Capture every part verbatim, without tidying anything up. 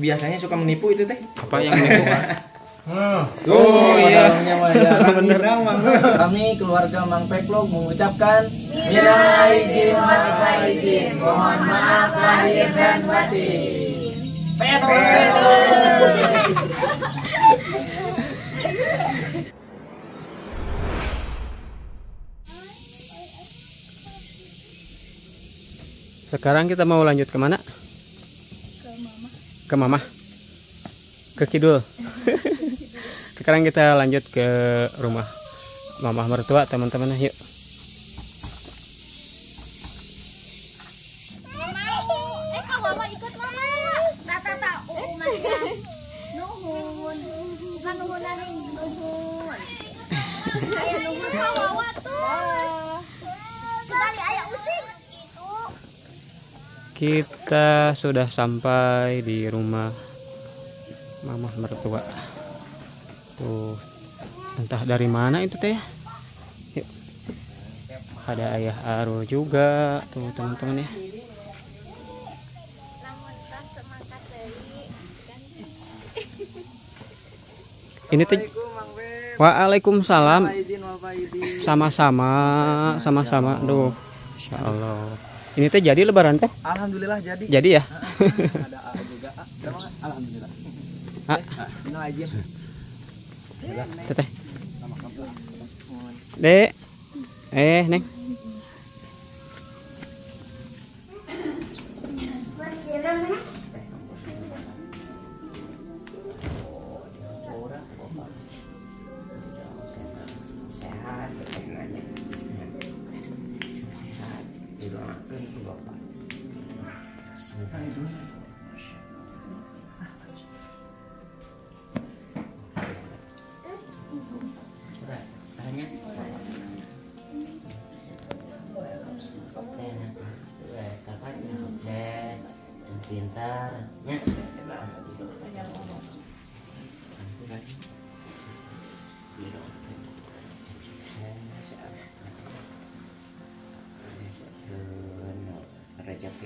biasanya suka menipu itu teh? Apa yang menipu Pak? Hmm. Oh, oh iya. Beneran Mang. Kami keluarga Mangpep Vlog mengucapkan Minal Aidin Wal Faizin. Mohon maaf lahir dan batin. Peto. Sekarang kita mau lanjut kemana? Ke Mama. Ke Mama. Ke Kidul. Sekarang kita lanjut ke rumah Mama mertua teman-teman, yuk. Kita sudah sampai di rumah Mama mertua. Tuh, entah dari mana itu teh. Yuk. Ada ayah Arul juga, tuh teman-teman ya. Ini teh. Waalaikumsalam. Sama-sama, sama-sama. Duh, insyaallah. Ini teh jadi lebaran teh? Alhamdulillah jadi. Jadi ya? Ada A juga. Alhamdulillah. A. Minal Aidin. Teteh. Dek. Eh, Neng. Pintarnya rezeki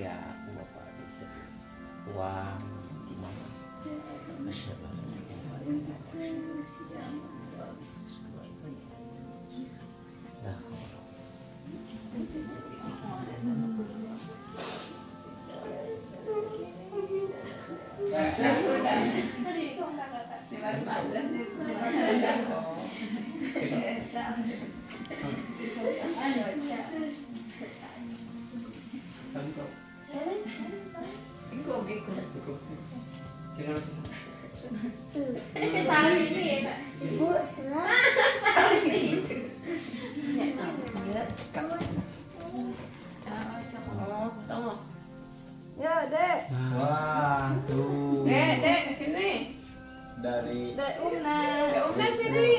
aku Bapak uang dari Umna, Umna sini.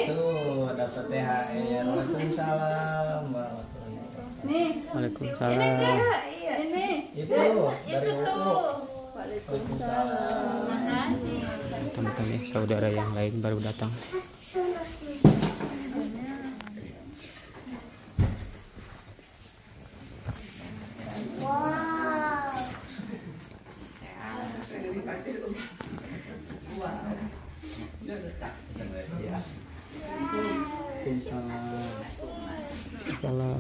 Tuh, dapat T H R. Waalaikumsalam. Nih. Waalaikumsalam. Ini T H R. Iya. Ini. Itu dari tuh. Waalaikumsalam. Makasih. Teman-teman ya, saudara yang lain baru datang. Salam.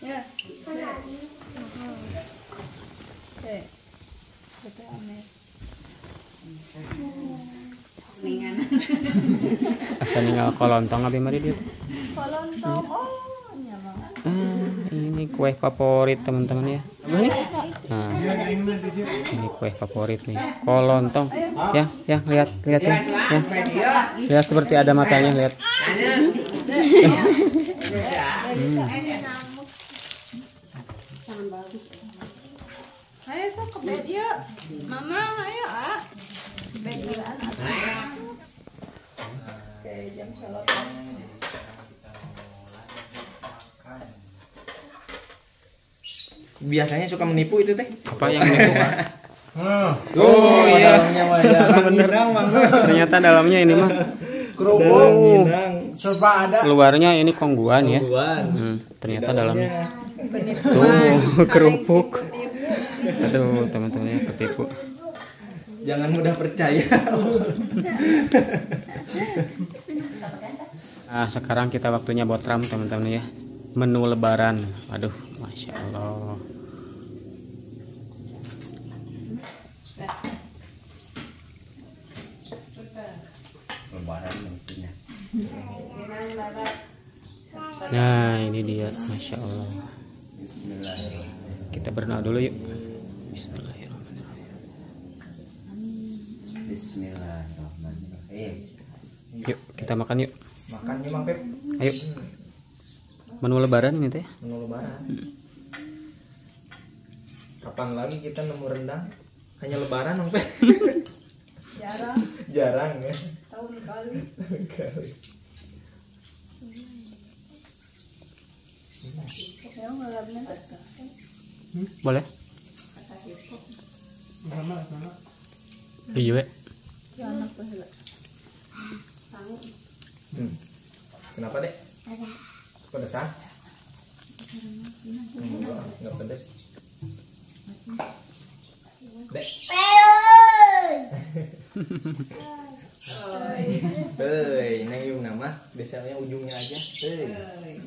Ya. Oke. Betul Amir. Wingan. Asa ninggal kolontong abi mari dieu. Kolontong. Oh, nya banget. Ah, ini kue favorit teman-teman ya. Nah, ini kue favorit nih, kolontong. Ya, ya lihat, lihat ya. Ya. Lihat seperti ada matanya, lihat. Hmm. Ayo sok ke bed yuk. Mama, ayo ah. Ke bed yuk anak. Oke, jam salat. Biasanya suka menipu itu teh. Apa yang menipu, Pak? Hmm. Oh, iya. Ternyata dalamnya ini mah kerupuk. Serba ada. Luarnya ini kongguan ya. Hmm, ternyata dalamnya tuh kerupuk. Aduh, teman-temannya ketipu. Jangan mudah percaya. Nah, sekarang kita waktunya botram, teman-teman ya. Menu lebaran. Aduh, Masya Allah. Lebaran mungkin. Nah, ini dia, Masya Allah. Kita berdoa dulu yuk. Bismillahirrahmanirrahim. Bismillahirrahmanirrahim. Yuk, kita makan yuk. Makan yuk, Mangpep. Ayo. Menu lebaran ini teh. Menu lebaran. Kapan lagi kita nemu rendang? Hanya lebaran, Mangpep. Jarang. Jarang ya. Tahun kali. Tahun kali. Hmm? Boleh. Iya, hmm. Kenapa dek? Pedesan? Enggak, enggak pedes. Dek. Hei, nayung nama, biasanya ujungnya aja. Hei.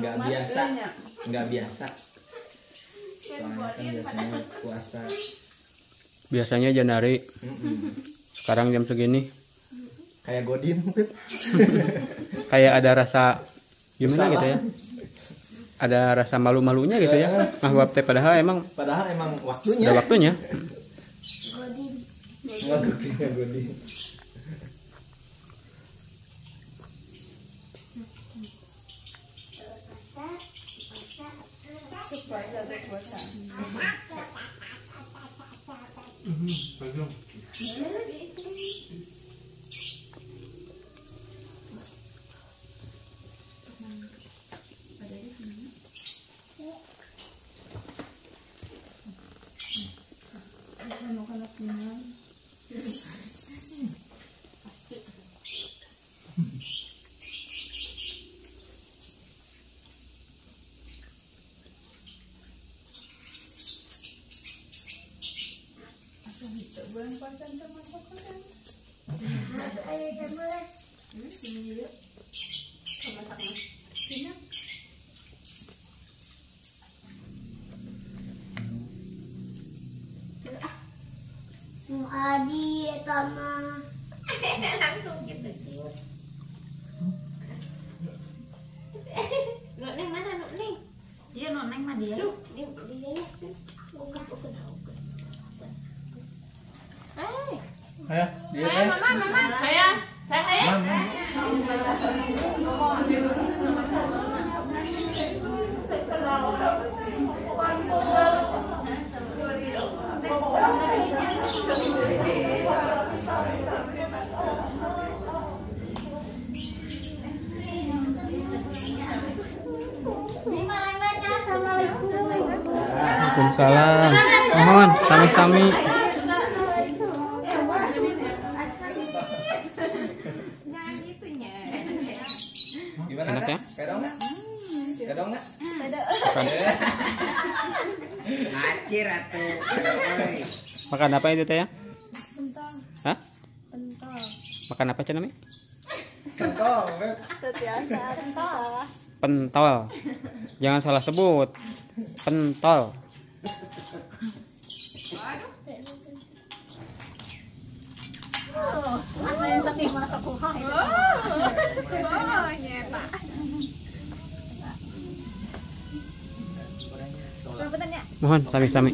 Enggak biasa, enggak biasa. Soalnya kan biasanya puasa. Biasanya Januari. Sekarang jam segini. Kayak Godin mungkin. Kayak ada rasa gimana gitu ya? Ada rasa malu-malunya gitu ya? Nah, wabte padahal emang. Padahal emang waktunya. Ada waktunya. Godin. Godin, Godin. Adi sama langsung gitu. Nuk neng mana nuk neng? Dia nuk neng mah dia. Nuk dia dia sih. Bukan bukan bukan. Hey. Ayah. Ayah mama mama. Ayah. Saya saya. Mama, Waalaikumsalam. Mohon sami-sami. Enak ya? Pedo enggak? Pedo enggak? Acir atuh. Makan apa itu Teh? Pentol. Hah? Pentol. Makan apa Cen namanya? Pentol. Pentol. Pentol. Jangan salah sebut. Pentol. Mohon sami-sami.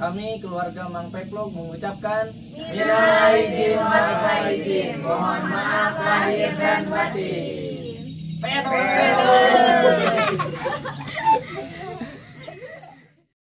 Kami keluarga Mangpep Vlog mengucapkan Minal Aidin Wal Faizin. Mohon maaf lahir dan batin. Pedo.